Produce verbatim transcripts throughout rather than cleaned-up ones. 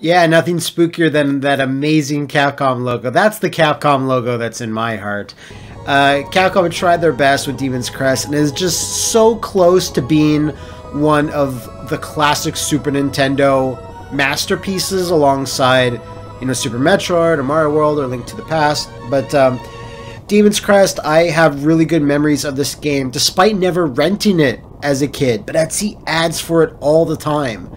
Yeah, nothing spookier than that amazing Capcom logo. That's the Capcom logo that's in my heart. Uh, Capcom tried their best with Demon's Crest and is just so close to being one of the classic Super Nintendo masterpieces alongside, you know, Super Metroid or Mario World or Link to the Past. But um, Demon's Crest, I have really good memories of this game despite never renting it as a kid, but I'd see ads for it all the time.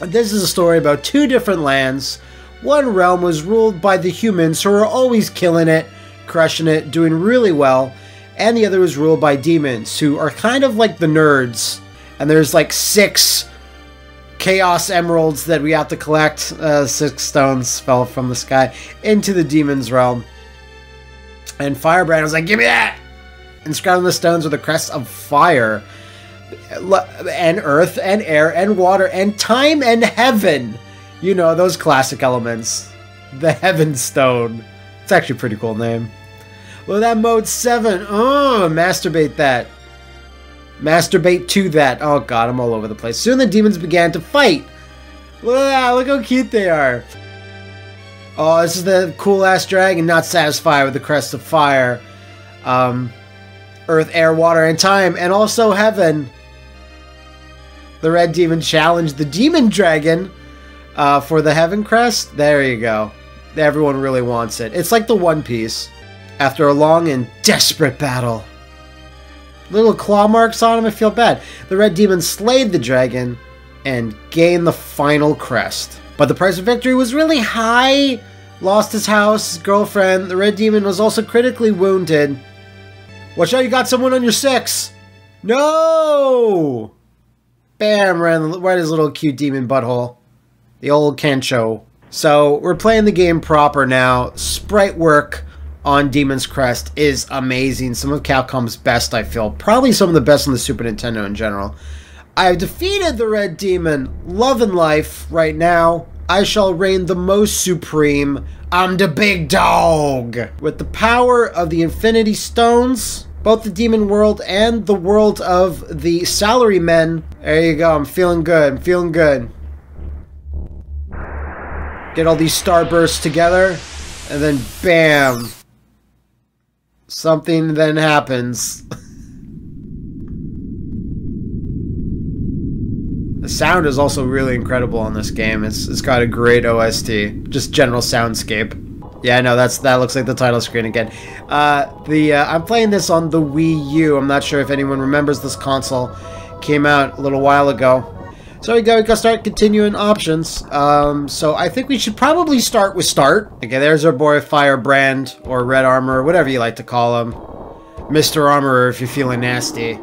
This is a story about two different lands. One realm was ruled by the humans who were always killing it, crushing it, doing really well, and the other was ruled by demons who are kind of like the nerds. And there's like six chaos emeralds that we have to collect. Uh, six stones fell from the sky into the demon's realm. And Firebrand was like, "Give me that!" Inscribed on the stones were the crests of fire and earth and air and water and time and heaven. You know, those classic elements. The Heaven Stone. It's actually a pretty cool name. Well, that mode seven. Oh, masturbate that. Masturbate to that. Oh god, I'm all over the place. Soon the demons began to fight. Look at that. Look how cute they are. Oh, this is the cool ass dragon not satisfied with the crest of fire. Um... Earth, air, water, and time, and also heaven. The red demon challenged the demon dragon uh, for the heaven crest. There you go. Everyone really wants it. It's like the One Piece. After a long and desperate battle. Little claw marks on him, I feel bad. The red demon slayed the dragon and gained the final crest. But the price of victory was really high. Lost his house, his girlfriend. The red demon was also critically wounded. Watch out, you got someone on your six! No! Bam, ran right his little cute demon butthole. The old Kencho. So, we're playing the game proper now. Sprite work on Demon's Crest is amazing. Some of Capcom's best, I feel. Probably some of the best on the Super Nintendo in general. I've defeated the Red Demon. Love and life right now. I shall reign the most supreme. I'm the big dog! With the power of the Infinity Stones, both the demon world and the world of the salarymen. There you go, I'm feeling good, I'm feeling good. Get all these starbursts together, and then bam! Something then happens. The sound is also really incredible on this game. It's it's got a great O S T. Just general soundscape. Yeah, I know that's that looks like the title screen again. Uh, the uh, I'm playing this on the Wii U. I'm not sure if anyone remembers this console. Came out a little while ago. So we go. We go start continuing options. Um, so I think we should probably start with start. Okay, there's our boy Firebrand or Red Armor, whatever you like to call him, Mister Armorer if you're feeling nasty.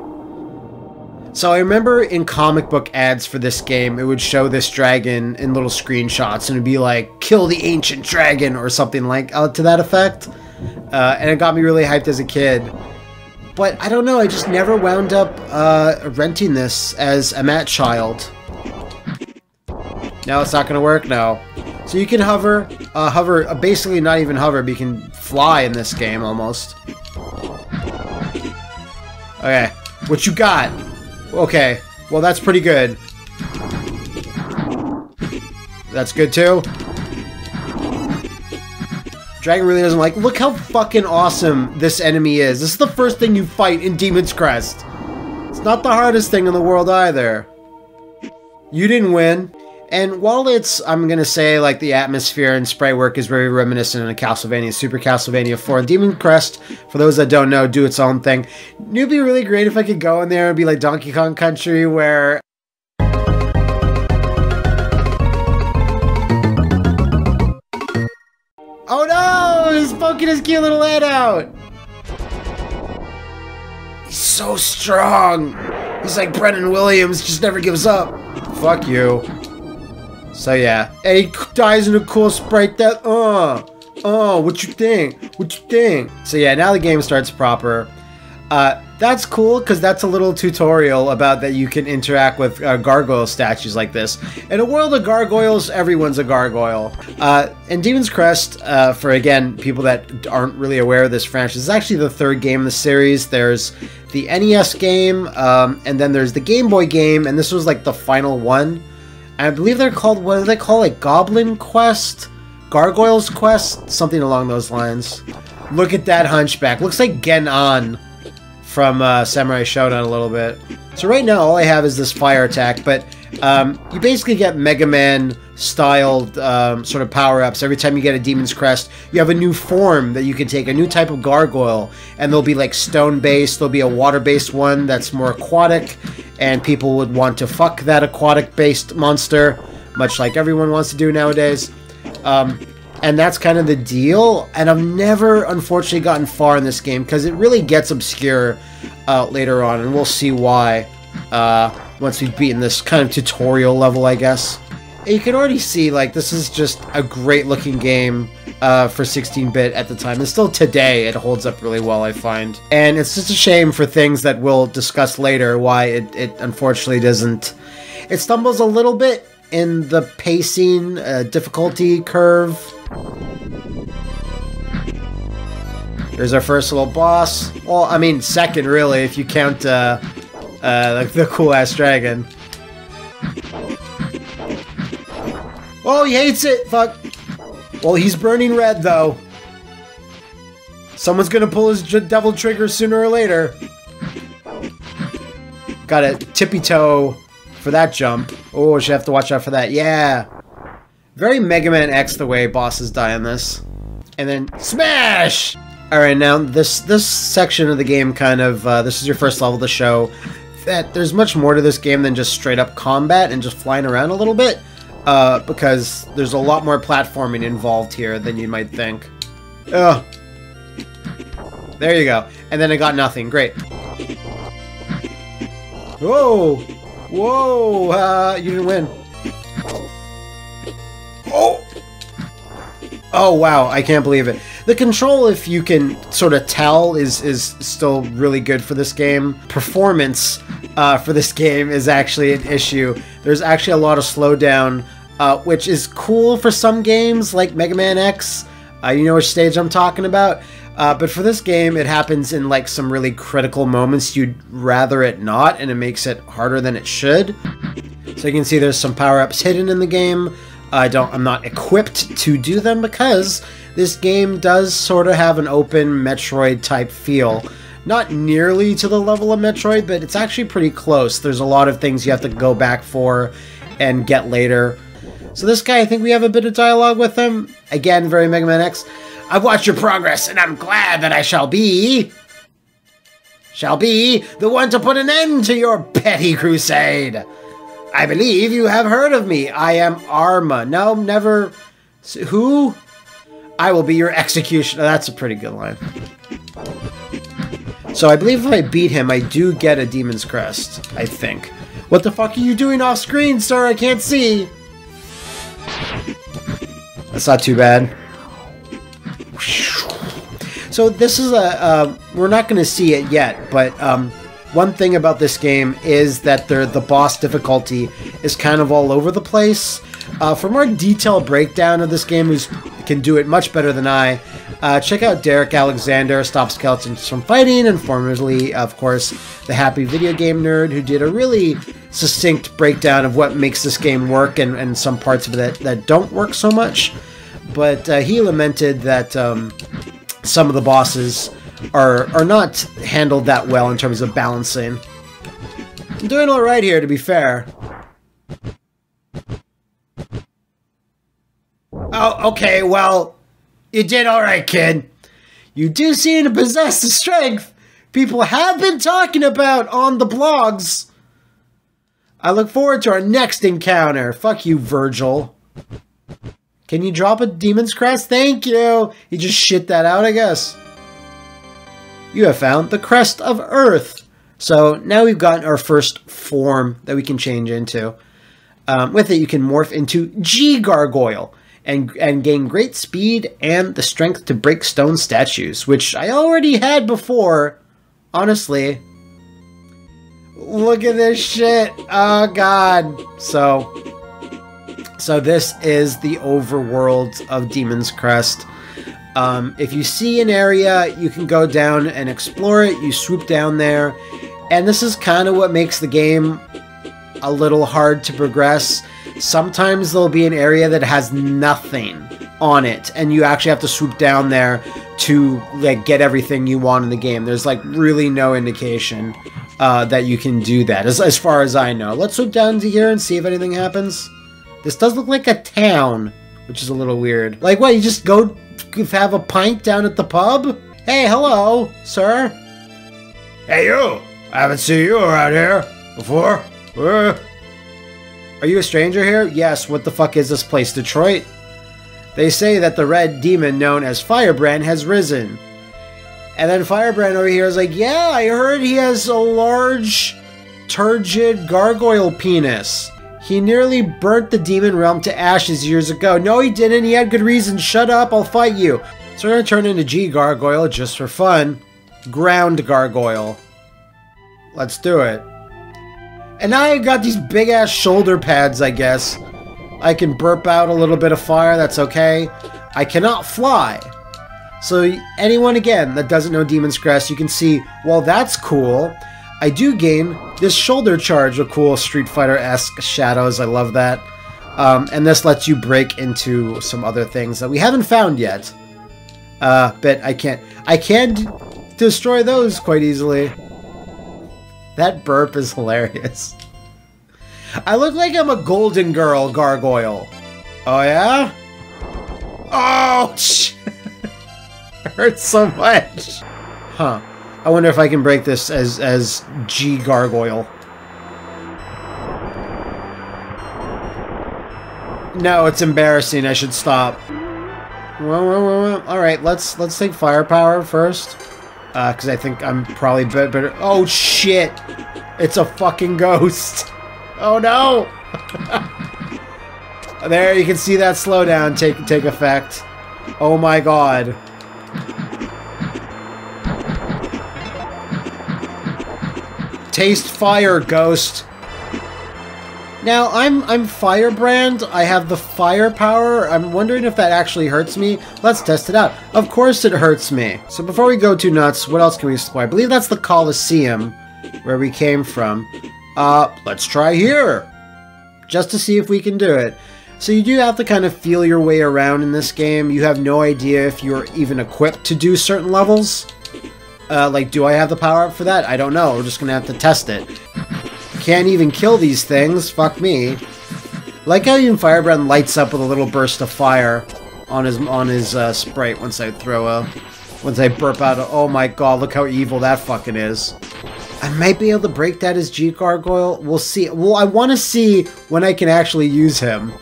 So I remember in comic book ads for this game, it would show this dragon in little screenshots, and it'd be like, "Kill the ancient dragon" or something like uh, to that effect. Uh, and it got me really hyped as a kid. But I don't know, I just never wound up uh, renting this as a mat child. No, it's not going to work? No. So you can hover, uh, hover, uh, basically not even hover, but you can fly in this game almost. Okay, what you got? Okay, well that's pretty good. That's good too. Dragon really doesn't like- look how fucking awesome this enemy is. This is the first thing you fight in Demon's Crest. It's not the hardest thing in the world either. You didn't win. And while it's, I'm gonna say, like the atmosphere and sprite work is very reminiscent of Castlevania, Super Castlevania four, Demon's Crest, for those that don't know, do its own thing. It'd be really great if I could go in there and be like Donkey Kong Country, where oh no! He's poking his cute little head out! He's so strong! He's like Brendan Williams, just never gives up. Fuck you. So yeah, and he dies in a cool sprite that, uh, uh, what you think, what you think? So yeah, now the game starts proper. Uh, that's cool, because that's a little tutorial about that you can interact with uh, gargoyle statues like this. In a world of gargoyles, everyone's a gargoyle. Uh, and Demon's Crest, uh, for again, people that aren't really aware of this franchise, is actually the third game in the series. There's the N E S game, um, and then there's the Game Boy game, and this was like the final one. I believe they're called, what do they call it? Goblin Quest? Gargoyle's Quest? Something along those lines. Look at that hunchback. Looks like Gen'an from uh, Samurai Shodown a little bit. So right now all I have is this fire attack, but um, you basically get Mega Man-styled um, sort of power-ups. Every time you get a Demon's Crest, you have a new form that you can take, a new type of gargoyle, and they'll be like stone-based, there'll be a water-based one that's more aquatic, and people would want to fuck that aquatic-based monster, much like everyone wants to do nowadays. Um, and that's kind of the deal, and I've never, unfortunately, gotten far in this game, because it really gets obscure uh, later on, and we'll see why uh, once we've beaten this kind of tutorial level, I guess. You can already see, like, this is just a great-looking game uh, for sixteen bit at the time, and still today it holds up really well, I find. And it's just a shame for things that we'll discuss later why it, it unfortunately doesn't. It stumbles a little bit in the pacing, uh, difficulty curve. There's our first little boss. Well, I mean, second, really, if you count uh, uh, the, the cool-ass dragon. Oh, he hates it! Fuck! Well, he's burning red, though. Someone's gonna pull his devil trigger sooner or later. Gotta tippy-toe for that jump. Oh, should have to watch out for that. Yeah! Very Mega Man X the way bosses die in this. And then smash! Alright, now this this section of the game kind of, uh, this is your first level to show that there's much more to this game than just straight up combat and just flying around a little bit, uh, because there's a lot more platforming involved here than you might think. Ugh. There you go. And then I got nothing. Great. Whoa! Whoa! Uh, you didn't win. Oh! Oh, wow, I can't believe it. The control, if you can sort of tell, is is still really good for this game. Performance uh, for this game is actually an issue. There's actually a lot of slowdown, uh, which is cool for some games, like Mega Man X. Uh, you know which stage I'm talking about. Uh, but for this game, it happens in like some really critical moments. You'd rather it not, and it makes it harder than it should. So you can see there's some power-ups hidden in the game. I don't, I'm not equipped to do them because this game does sort of have an open Metroid-type feel. Not nearly to the level of Metroid, but it's actually pretty close. There's a lot of things you have to go back for and get later. So this guy, I think we have a bit of dialogue with him. Again, very Mega Man X. I've watched your progress, and I'm glad that I shall be... Shall be the one to put an end to your petty crusade. I believe you have heard of me. I am Arma. No, never... Who? I will be your executioner. That's a pretty good line. So I believe if I beat him, I do get a Demon's Crest, I think. What the fuck are you doing off screen, sir? I can't see. That's not too bad. So this is a... Uh, we're not going to see it yet, but... Um, One thing about this game is that the boss difficulty is kind of all over the place. Uh, for more detailed breakdown of this game, who can do it much better than I, uh, check out Derek Alexander, Stop Skeletons from Fighting, and formerly, of course, the Happy Video Game Nerd, who did a really succinct breakdown of what makes this game work and, and some parts of it that, that don't work so much. But uh, he lamented that um, some of the bosses... Are, are not handled that well in terms of balancing. I'm doing alright here, to be fair. Oh, okay, well, you did alright, kid. You do seem to possess the strength people have been talking about on the blogs. I look forward to our next encounter. Fuck you, Virgil. Can you drop a Demon's Crest? Thank you! You just shit that out, I guess. You have found the Crest of Earth. So now we've got our first form that we can change into. Um, with it, you can morph into G Gargoyle and, and gain great speed and the strength to break stone statues, which I already had before. Honestly. Look at this shit. Oh, God. So, so this is the overworld of Demon's Crest. Um, if you see an area, you can go down and explore it. You swoop down there, and this is kind of what makes the game a little hard to progress. sometimes there'll be an area that has nothing on it, and you actually have to swoop down there to like get everything you want in the game. There's like really no indication uh, that you can do that, as, as far as I know. Let's swoop down to here and see if anything happens. This does look like a town, which is a little weird. Like what, you just go have a pint down at the pub? Hey, hello, sir. Hey, you! I haven't seen you around here before. Uh. Are you a stranger here? Yes, what the fuck is this place, Detroit? They say that the red demon known as Firebrand has risen. And then Firebrand over here is like, yeah, I heard he has a large, turgid gargoyle penis. He nearly burnt the demon realm to ashes years ago. No, he didn't. He had good reason. Shut up. I'll fight you. So we're going to turn into G Gargoyle just for fun. Ground Gargoyle. Let's do it. And now I got these big-ass shoulder pads, I guess. I can burp out a little bit of fire. That's okay. I cannot fly. So anyone, again, that doesn't know Demon's Crest, you can see, well, that's cool. I do gain this shoulder charge with cool Street Fighter-esque shadows. I love that. Um, and this lets you break into some other things that we haven't found yet. Uh, but I can't... I can destroy those quite easily. That burp is hilarious. I look like I'm a Golden Girl gargoyle. Oh, yeah? Oh, shit. It hurts so much. Huh. I wonder if I can break this as, as G Gargoyle. No, it's embarrassing. I should stop. Well, well, well, well. All right, let's let's take firepower first, uh, because I think I'm probably better. Oh shit! It's a fucking ghost. Oh no! There, you can see that slowdown take take effect. Oh my god. Taste fire, ghost. Now I'm I'm Firebrand. I have the firepower. I'm wondering if that actually hurts me. Let's test it out. Of course it hurts me. So before we go too nuts, what else can we explore? I believe that's the Colosseum, where we came from. Uh, let's try here, just to see if we can do it. So you do have to kind of feel your way around in this game. You have no idea if you're even equipped to do certain levels. Uh, like, do I have the power-up for that? I don't know. We're just gonna have to test it. Can't even kill these things. Fuck me. Like how even Firebrand lights up with a little burst of fire on his on his uh, sprite once I throw a... Once I burp out a... Oh my god, look how evil that fucking is. I might be able to break that as G Gargoyle. We'll see. Well, I want to see when I can actually use him.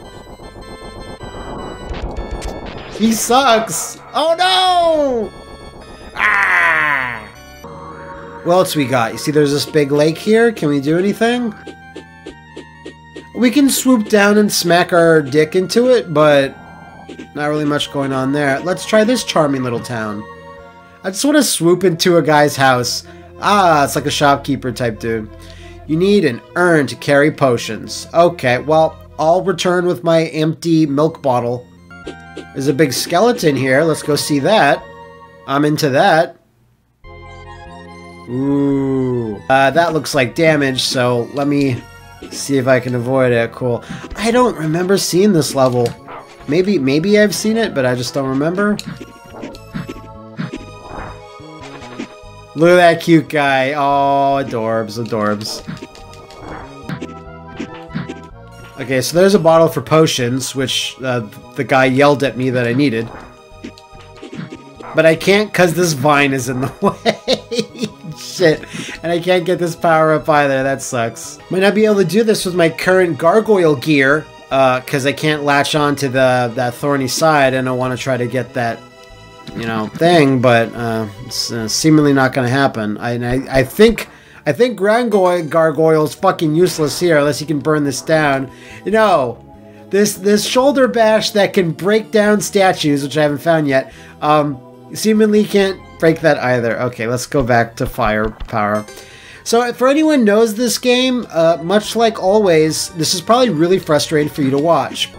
He sucks! Oh no! Ah! What else we got? You see there's this big lake here. Can we do anything? We can swoop down and smack our dick into it, but not really much going on there. Let's try this charming little town. I just want to swoop into a guy's house. Ah, it's like a shopkeeper type dude. You need an urn to carry potions. Okay, well, I'll return with my empty milk bottle. There's a big skeleton here. Let's go see that. I'm into that. Ooh, uh, that looks like damage, so let me see if I can avoid it. Cool. I don't remember seeing this level. Maybe, maybe I've seen it, but I just don't remember. Look at that cute guy. Oh, adorbs, adorbs. Okay, so there's a bottle for potions, which uh, the guy yelled at me that I needed. But I can't because this vine is in the way. Shit. And I can't get this power up either. That sucks. Might not be able to do this with my current gargoyle gear, uh, because I can't latch on to the that thorny side, and I want to try to get that, you know, thing, but uh, it's uh, seemingly not going to happen. I, I I think I think Ground Gargoyle's fucking useless here unless he can burn this down. You know, this this shoulder bash that can break down statues, which I haven't found yet. Um, seemingly can't break that either. Okay, let's go back to firepower. So if anyone knows this game, uh, much like always, this is probably really frustrating for you to watch.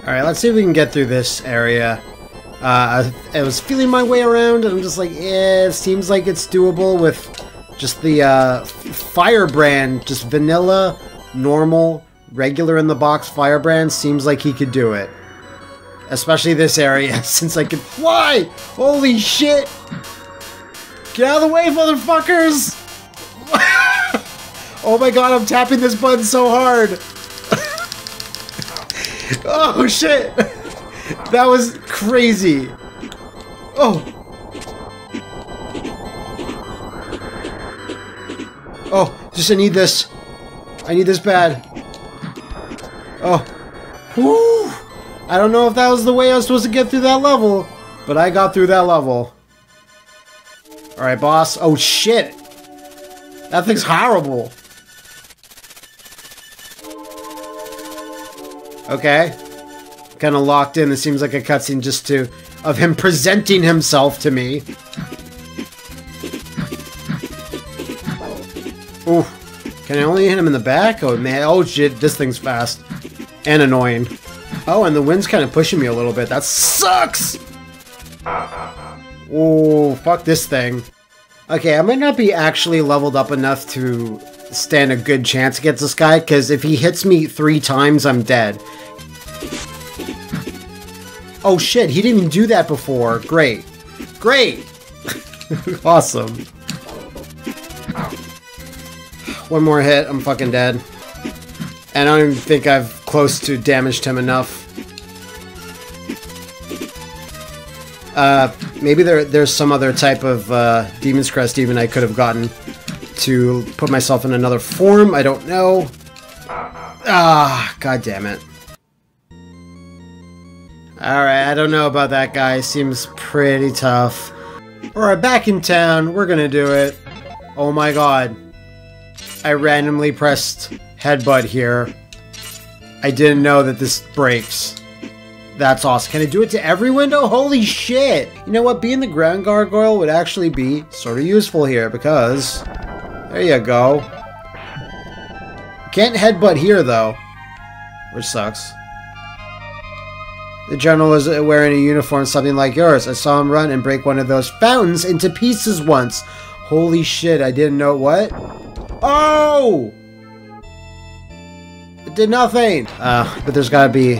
Alright, let's see if we can get through this area. Uh, I, I was feeling my way around and I'm just like, eh, it seems like it's doable with just the uh, Firebrand, just vanilla, normal, Regular in the box Firebrand seems like he could do it. Especially this area, since I can fly! Holy shit! Get out of the way, motherfuckers! Oh my god, I'm tapping this button so hard! Oh shit! That was crazy! Oh! Oh, just I need this. I need this bad. Oh. Woo! I don't know if that was the way I was supposed to get through that level, but I got through that level. Alright, boss. Oh, shit! That thing's horrible! Okay. Kinda locked in. It seems like a cutscene just to... of him presenting himself to me. Ooh. Can I only hit him in the back? Oh, man. Oh, shit. This thing's fast. And annoying. Oh, and the wind's kind of pushing me a little bit. That sucks! Oh, fuck this thing. Okay, I might not be actually leveled up enough to stand a good chance against this guy, because if he hits me three times, I'm dead. Oh shit, he didn't even do that before. Great. Great! Awesome. One more hit, I'm fucking dead. I don't even think I've close to damaged him enough. Uh, maybe there, there's some other type of uh, Demon's Crest even I could have gotten to put myself in another form. I don't know. Ah, god damn it. Alright, I don't know about that guy. Seems pretty tough. Alright, back in town. We're gonna do it. Oh my god. I randomly pressed headbutt here. I didn't know that this breaks. That's awesome. Can I do it to every window? Holy shit! You know what? Being the Ground Gargoyle would actually be sort of useful here because... There you go. Can't headbutt here though. Which sucks. The general was wearing a uniform something like yours. I saw him run and break one of those fountains into pieces once. Holy shit, I didn't know what? Oh! Did nothing. Uh, but there's gotta be...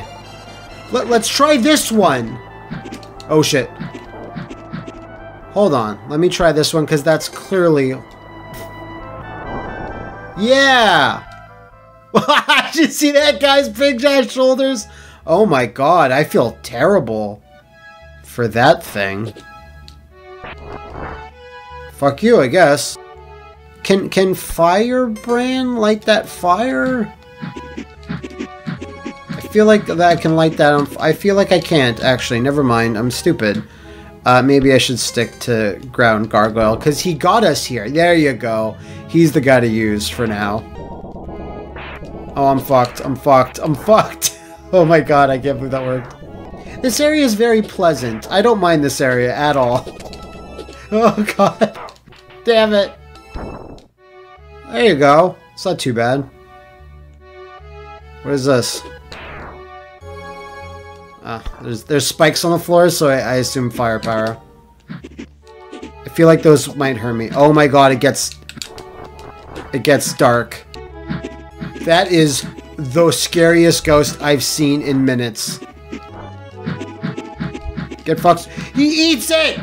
Let, let's try this one! Oh shit. Hold on. Let me try this one, because that's clearly... Yeah! Did you see that guy's big ass shoulders? Oh my god, I feel terrible. For that thing. Fuck you, I guess. Can, can Firebrand light that fire? I feel like that I can light that on. I feel like I can't, actually. Never mind. I'm stupid. Uh, maybe I should stick to Ground Gargoyle, because he got us here. There you go. He's the guy to use for now. Oh, I'm fucked. I'm fucked. I'm fucked. Oh my god, I can't believe that worked. This area is very pleasant. I don't mind this area at all. Oh god. Damn it. There you go. It's not too bad. What is this? Uh, there's, there's spikes on the floor, so I, I assume firepower. I feel like those might hurt me. Oh my god, it gets... It gets dark. That is the scariest ghost I've seen in minutes. Get fucked. He eats it!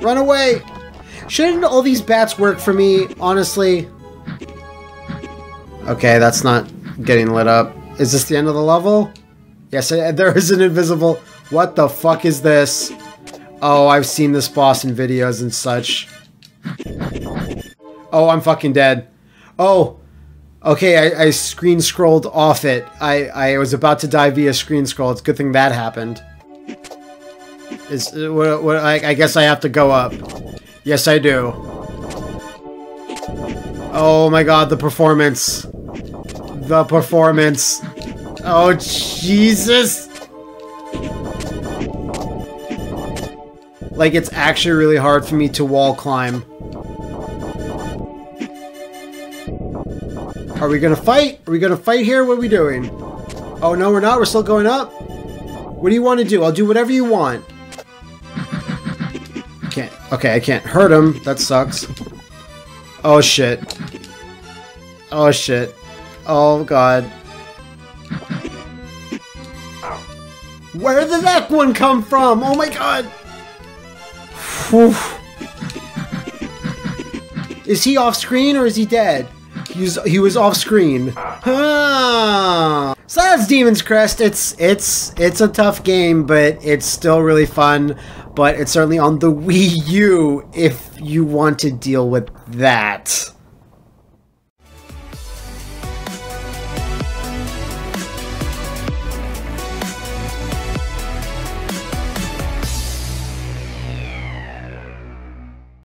Run away! Shouldn't all these bats work for me, honestly? Okay, that's not getting lit up. Is this the end of the level? Yes, there is an invisible... What the fuck is this? Oh, I've seen this boss in videos and such. Oh, I'm fucking dead. Oh! Okay, I, I screen-scrolled off it. I, I was about to die via screen-scroll. It's a good thing that happened. Is what, what, I, I guess I have to go up. Yes, I do. Oh my god, the performance. The performance. Oh, Jesus! Like, it's actually really hard for me to wall climb. Are we gonna fight? Are we gonna fight here? What are we doing? Oh, no, we're not. We're still going up. What do you want to do? I'll do whatever you want. Can't. Okay, I can't hurt him. That sucks. Oh, shit. Oh, shit. Oh god. Where did that one come from? Oh my god! Is he off screen or is he dead? He's, he was off screen. Ah. So that's Demon's Crest. It's it's it's a tough game, but it's still really fun. But it's certainly on the Wii U if you want to deal with that.